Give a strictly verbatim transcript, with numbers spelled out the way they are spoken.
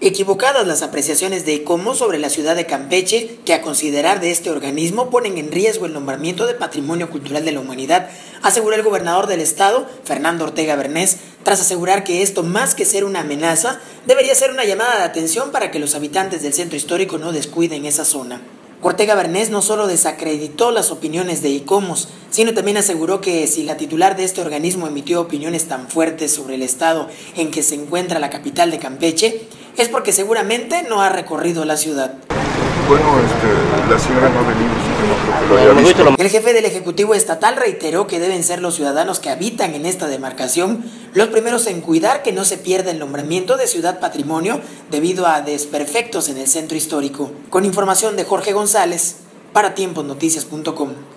Equivocadas las apreciaciones de ICOMOS sobre la ciudad de Campeche, que a considerar de este organismo ponen en riesgo el nombramiento de Patrimonio Cultural de la Humanidad, aseguró el gobernador del estado, Fernando Ortega Bernés, tras asegurar que esto, más que ser una amenaza, debería ser una llamada de atención para que los habitantes del centro histórico no descuiden esa zona. Ortega Bernés no solo desacreditó las opiniones de ICOMOS, sino también aseguró que si la titular de este organismo emitió opiniones tan fuertes sobre el estado en que se encuentra la capital de Campeche, es porque seguramente no ha recorrido la ciudad. Bueno, este, la señora no ha venido, no creo que lo haya visto. El jefe del Ejecutivo Estatal reiteró que deben ser los ciudadanos que habitan en esta demarcación los primeros en cuidar que no se pierda el nombramiento de Ciudad Patrimonio debido a desperfectos en el centro histórico. Con información de Jorge González, para tiempos noticias punto com.